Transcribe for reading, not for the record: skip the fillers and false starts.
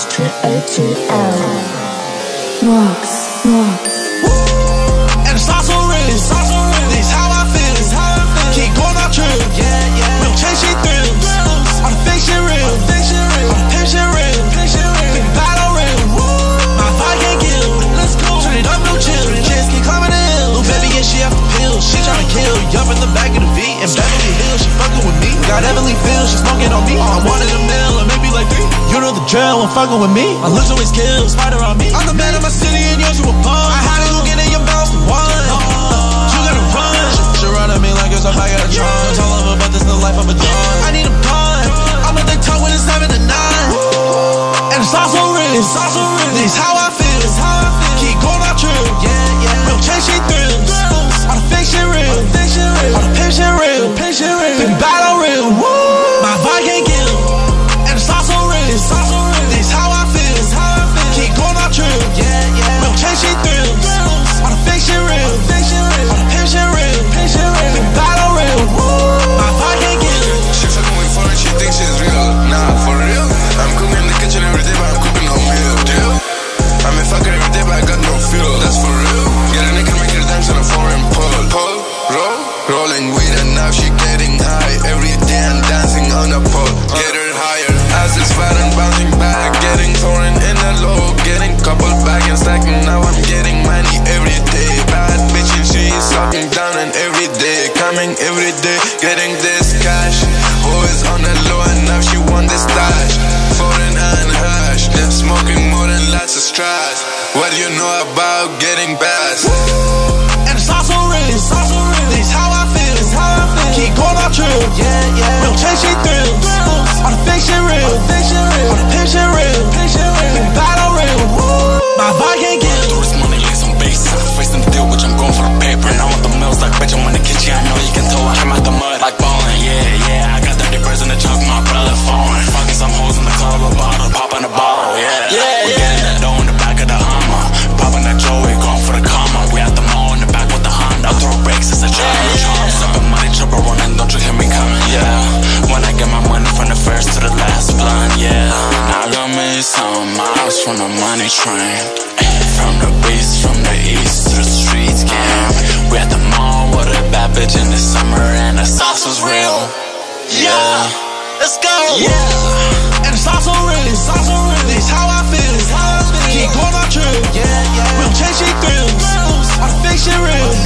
S-T-O-T-O Rocks, rocks. And it's not so real, it's how I feel. Keep going out trip, we'll chase your thrills. I'm fiction real, I'm picture real. Big battle real, my vibe can't kill. Turn it up, no chill, kids keep climbing the hill. Little baby and she off the pill, she tryna kill. Yup in the back of the V and Beverly Hills, she fucking with me. Got Emily Fields, she smoking on me. I'm one in the mill, I make me like three. You know the drill, I'm fucking with me. My looks always kill, spider on me. I'm the man of my city and yours you a punk. I had to get in your mouth for one. You gotta run. She run at me like it's a bag of drunk. Don't tell her about this, the life of a dog. I need a pun. I'm at their tongue when it's 7 to 9. And it's all so real. It's all so real. This how I feel. Keep going out true. We'll chase your thrills. I'm the fiction real. I'm the picture real. Big battle real. My vibe can't kill. And it's all so real. This how I feel. Keep going out true. We'll chase your thrills. I'm the fiction real. I'm the picture real. Big battle real. My vibe can't kill. She fucking with fun. She thinks she's real. Nah, for real. I'm cooking in the kitchen every day, but I'm cooking no meal, deal. I'm a fucker every day, but I got no fuel. That's for real. Get a nigga, make her dance on a foreign pole. Rolling weed and now she getting high. Every day I'm dancing on a pole. Get her higher. Ass is fat and bouncing back. Getting foreign in a low. Getting coupled back and stacking. Now I'm getting money every day. Bad bitch and she is sucking down and every day. Coming every day. Getting this cash. Always on the low and now she want this stash. Foreign and hash. They're smoking more than lots of straws. What do you know about getting bass? And it's also real. It's also real. This how I feel. Keep going out true. We'll chase your thrills. On the fiction real. On the picture real. Big battle real. My vibe can't kill. Through this money, lay some bass. Sacrificing the deal, which I'm going for the paper. Now with the mills like bitch, I'm in the kitchen. I know you can tell I came out the mud like ballin'. Yeah. I got 30 birds in the trunk, my brother foreign. Fucking some hoes in the club, a bottle, popping a bottle. Yeah. We getting that dough in the back of the Hummer. Popping that Joey, going for the comma. We at the mall in the back with the Honda. Throw breaks, it's a charm. Sipping money, chopper running, don't you hear me coming? Yeah. When I get my money from the first to the last blunt, yeah. I got me some miles from the money train. From the beast, from the east to the streets, gang. We at the mall with a bad bitch in the summer, and the sauce was real. Yeah, let's go. Yeah, and it's all so real. This how I feel. Keep going out true. We'll chase your thrills. I'm fiction real.